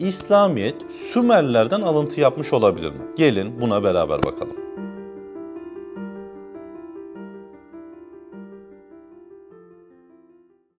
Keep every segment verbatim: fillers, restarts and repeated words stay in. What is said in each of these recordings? İslamiyet Sümerlerden alıntı yapmış olabilir mi? Gelin buna beraber bakalım.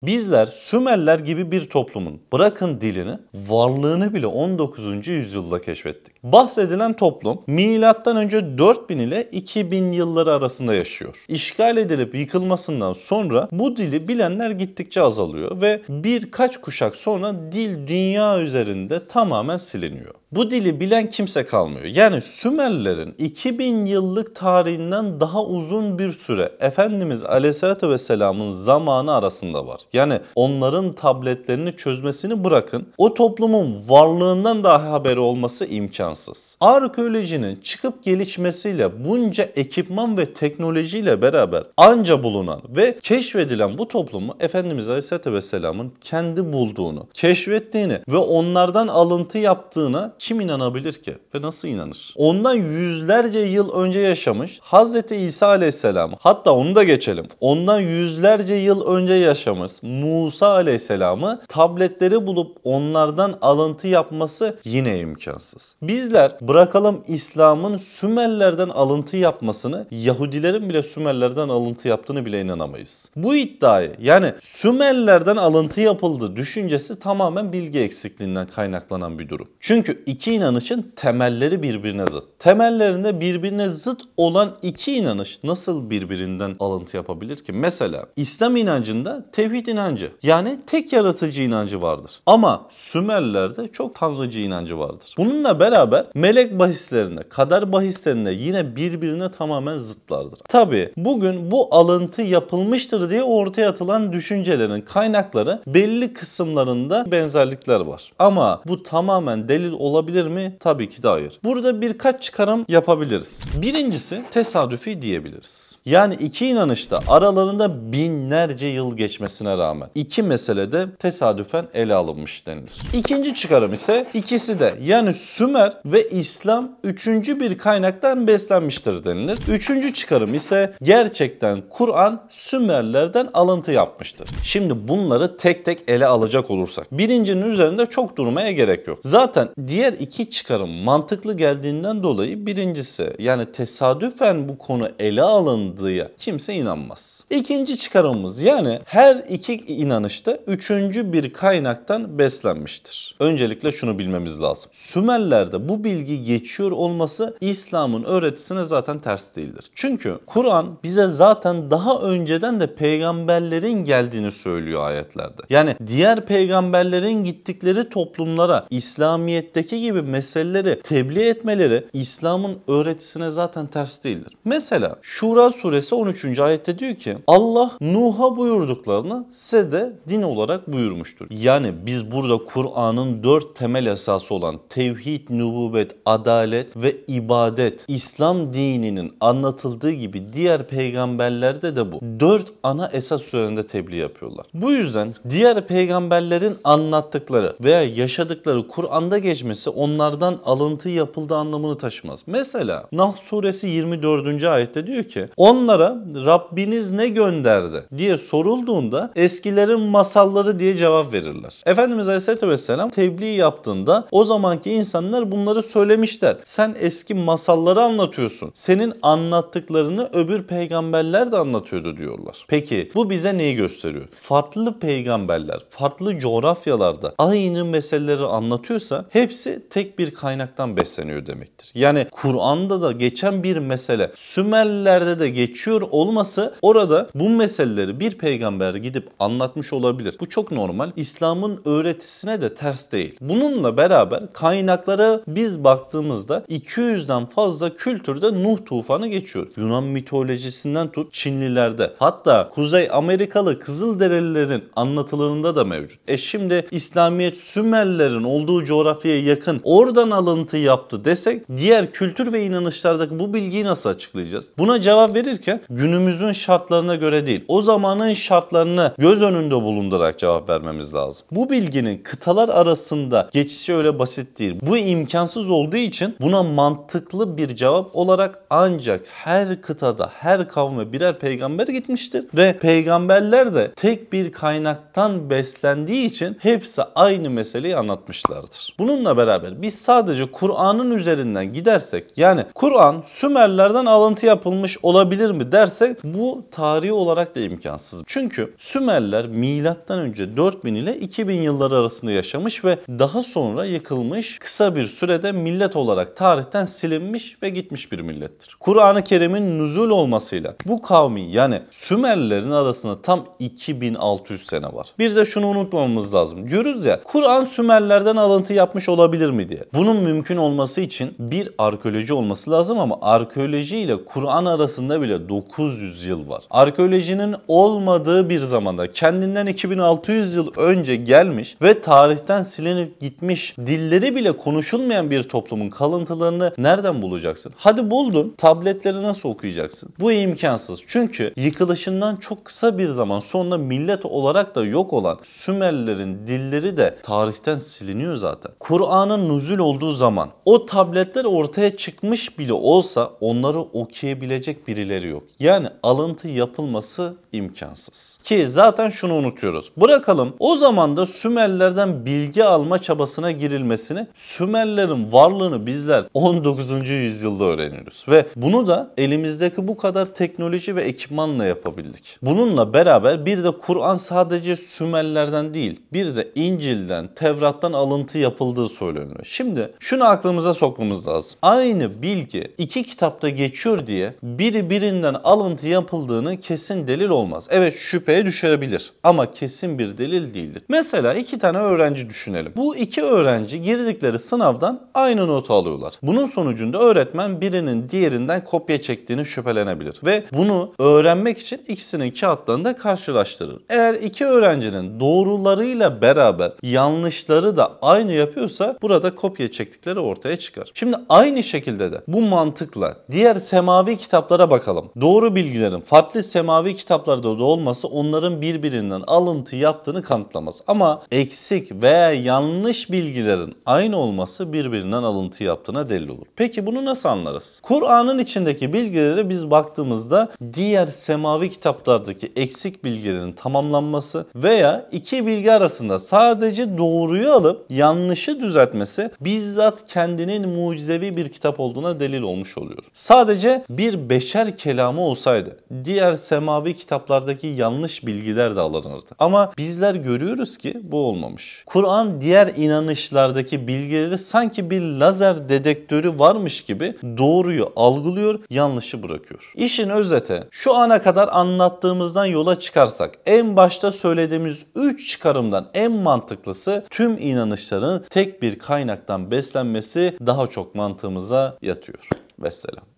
Bizler Sümerler gibi bir toplumun, bırakın dilini, varlığını bile on dokuzuncu yüzyılda keşfettik. Bahsedilen toplum milattan önce dört bin ile iki bin yılları arasında yaşıyor. İşgal edilip yıkılmasından sonra bu dili bilenler gittikçe azalıyor ve birkaç kuşak sonra dil dünya üzerinde tamamen siliniyor. Bu dili bilen kimse kalmıyor. Yani Sümerlerin iki bin yıllık tarihinden daha uzun bir süre Efendimiz Aleyhisselatü Vesselam'ın zamanı arasında var. Yani onların tabletlerini çözmesini bırakın, o toplumun varlığından dahi haberi olması imkansız. Arkeolojinin çıkıp gelişmesiyle, bunca ekipman ve teknolojiyle beraber anca bulunan ve keşfedilen bu toplumu Efendimiz Aleyhisselatü Vesselam'ın kendi bulduğunu, keşfettiğini ve onlardan alıntı yaptığını kim inanabilir ki ve nasıl inanır? Ondan yüzlerce yıl önce yaşamış Hz. İsa Aleyhisselam, hatta onu da geçelim, ondan yüzlerce yıl önce yaşamış Musa Aleyhisselam'ı tabletleri bulup onlardan alıntı yapması yine imkansız. Bizler bırakalım İslam'ın Sümerlerden alıntı yapmasını, Yahudilerin bile Sümerlerden alıntı yaptığını bile inanamayız. Bu iddiayı, yani Sümerlerden alıntı yapıldı düşüncesi tamamen bilgi eksikliğinden kaynaklanan bir durum. Çünkü İki inanışın temelleri birbirine zıt. Temellerinde birbirine zıt olan iki inanış nasıl birbirinden alıntı yapabilir ki? Mesela İslam inancında tevhid inancı, yani tek yaratıcı inancı vardır. Ama Sümerlerde çok tanrıcı inancı vardır. Bununla beraber melek bahislerinde, kader bahislerinde yine birbirine tamamen zıtlardır. Tabii bugün bu alıntı yapılmıştır diye ortaya atılan düşüncelerin kaynakları belli kısımlarında benzerlikler var. Ama bu tamamen delil olmalıdır. Olabilir mi? Tabii ki de hayır. Burada birkaç çıkarım yapabiliriz. Birincisi, tesadüfi diyebiliriz. Yani iki inanışta aralarında binlerce yıl geçmesine rağmen iki meselede tesadüfen ele alınmış denilir. İkinci çıkarım ise ikisi de, yani Sümer ve İslam, üçüncü bir kaynaktan beslenmiştir denilir. Üçüncü çıkarım ise gerçekten Kur'an Sümerlerden alıntı yapmıştır. Şimdi bunları tek tek ele alacak olursak, birincinin üzerinde çok durmaya gerek yok. Zaten diğer iki çıkarım mantıklı geldiğinden dolayı birincisi, yani tesadüfen bu konu ele alındığı kimse inanmaz. İkinci çıkarımımız, yani her iki inanışta üçüncü bir kaynaktan beslenmiştir. Öncelikle şunu bilmemiz lazım. Sümerler'de bu bilgi geçiyor olması İslam'ın öğretisine zaten ters değildir. Çünkü Kur'an bize zaten daha önceden de peygamberlerin geldiğini söylüyor ayetlerde. Yani diğer peygamberlerin gittikleri toplumlara İslamiyet'teki gibi meseleleri tebliğ etmeleri İslam'ın öğretisine zaten ters değildir. Mesela Şura suresi on üçüncü ayette diyor ki, Allah Nuh'a buyurduklarını size de din olarak buyurmuştur. Yani biz burada Kur'an'ın dört temel esası olan tevhid, nübüvvet, adalet ve ibadet, İslam dininin anlatıldığı gibi diğer peygamberlerde de bu dört ana esas üzerinde tebliğ yapıyorlar. Bu yüzden diğer peygamberlerin anlattıkları veya yaşadıkları Kur'an'da geçmiş onlardan alıntı yapıldığı anlamını taşımaz. Mesela Nahl suresi yirmi dördüncü ayette diyor ki, onlara Rabbiniz ne gönderdi diye sorulduğunda eskilerin masalları diye cevap verirler. Efendimiz Aleyhisselatü Vesselam tebliğ yaptığında o zamanki insanlar bunları söylemişler. Sen eski masalları anlatıyorsun. Senin anlattıklarını öbür peygamberler de anlatıyordu diyorlar. Peki bu bize neyi gösteriyor? Farklı peygamberler, farklı coğrafyalarda aynı meseleleri anlatıyorsa hepsi tek bir kaynaktan besleniyor demektir. Yani Kur'an'da da geçen bir mesele Sümerler'de de geçiyor olması, orada bu meseleleri bir peygamber gidip anlatmış olabilir. Bu çok normal. İslam'ın öğretisine de ters değil. Bununla beraber kaynaklara biz baktığımızda iki yüzden fazla kültürde Nuh tufanı geçiyor. Yunan mitolojisinden tut Çinlilerde, hatta Kuzey Amerikalı Kızılderililerin anlatılarında da mevcut. E şimdi İslamiyet Sümerlerin olduğu coğrafyaya yakın, oradan alıntı yaptı desek diğer kültür ve inanışlardaki bu bilgiyi nasıl açıklayacağız? Buna cevap verirken günümüzün şartlarına göre değil, o zamanın şartlarını göz önünde bulundurarak cevap vermemiz lazım. Bu bilginin kıtalar arasında geçişi öyle basit değil. Bu imkan imkansız olduğu için buna mantıklı bir cevap olarak ancak her kıtada, her kavme birer peygamber gitmiştir ve peygamberler de tek bir kaynaktan beslendiği için hepsi aynı meseleyi anlatmışlardır. Bununla beraber biz sadece Kur'an'ın üzerinden gidersek, yani Kur'an Sümerlerden alıntı yapılmış olabilir mi dersek, bu tarihi olarak da imkansız. Çünkü Sümerler milattan önce dört bin ile iki bin yılları arasında yaşamış ve daha sonra yıkılmış, kısa bir sürede millet olarak tarihten silinmiş ve gitmiş bir millettir. Kur'an-ı Kerim'in nüzul olmasıyla bu kavmin, yani Sümerlerin arasında tam iki bin altı yüz sene var. Bir de şunu unutmamamız lazım. Diyoruz ya, Kur'an Sümerlerden alıntı yapmış olabilir mi diye. Bunun mümkün olması için bir arkeoloji olması lazım ama arkeoloji ile Kur'an arasında bile dokuz yüz yıl var. Arkeolojinin olmadığı bir zamanda kendinden iki bin altı yüz yıl önce gelmiş ve tarihten silinip gitmiş, dilleri bile konuşulmayan bir toplumun kalıntılarını nereden bulacaksın? Hadi buldun, tabletleri nasıl okuyacaksın? Bu imkansız. Çünkü yıkılışından çok kısa bir zaman sonra millet olarak da yok olan Sümerlerin dilleri de tarihten siliniyor zaten. Kur'an'ın nüzül olduğu zaman o tabletler ortaya çıkmış bile olsa onları okuyabilecek birileri yok. Yani alıntı yapılması imkansız. Ki zaten şunu unutuyoruz. Bırakalım o zaman da Sümerlerden bilgi alma çabasına girilmesini, Sümerlerin varlığını bizler on dokuzuncu yüzyılda öğreniyoruz. Ve bunu da elimizdeki bu kadar teknoloji ve ekipmanla yapabildik. Bununla beraber bir de Kur'an sadece Sümerlerden değil, bir de İncil'den, Tevrat'tan alıntı yapıldığı söyleniyor. Şimdi şunu aklımıza sokmamız lazım. Aynı bilgi iki kitapta geçiyor diye biri birinden alıntı yapıldığını kesin delil olmaz. Evet, şüpheye düşebilir ama kesin bir delil değildir. Mesela iki tane öğrenci düşünelim. Bu iki öğrenci girdikleri sınavdan aynı notu alıyorlar. Bunun sonucunda öğretmen birinin diğerinden kopya çektiğini şüphelenebilir ve bunu öğrenmek için ikisinin kağıtlarında karşılaştırır. Eğer iki öğrencinin doğrularıyla beraber yanlışları da aynı yapıyorsa burada kopya çektikleri ortaya çıkar. Şimdi aynı şekilde de bu mantıkla diğer semavi kitaplara bakalım. Doğru bilgilerin farklı semavi kitaplarda da olması onların birbirinden alıntı yaptığını kanıtlamaz. Ama eksik veya yanlış bilgilerin aynı olması birbirinden alıntı yaptığına delil olur. Peki bunu nasıl anlarız? Kur'an'ın içindeki bilgilere biz baktığımızda diğer semavi kitaplardaki eksik bilgilerin tamamlanması veya iki bilgi arasında sadece doğruyu alıp yanlışı düzeltmesi bizzat kendinin mucizevi bir kitap olduğuna delil olmuş oluyor. Sadece bir beşer kelamı olsaydı diğer semavi kitaplardaki yanlış bilgiler de alınırdı. Ama bizler görüyoruz ki bu olmamış. Kur'an diğer inanışlardaki bilgileri sanki bir lazer dedektörü varmış gibi doğruyu algılıyor, yanlışı bırakıyor. İşin özeti, şu ana kadar anlattığımızdan yola çıkarsak en başta söylediğimiz üç çıkarımdan en mantıklısı tüm inanışların tek bir kaynaktan beslenmesi daha çok mantığımıza yatıyor. Vesselam.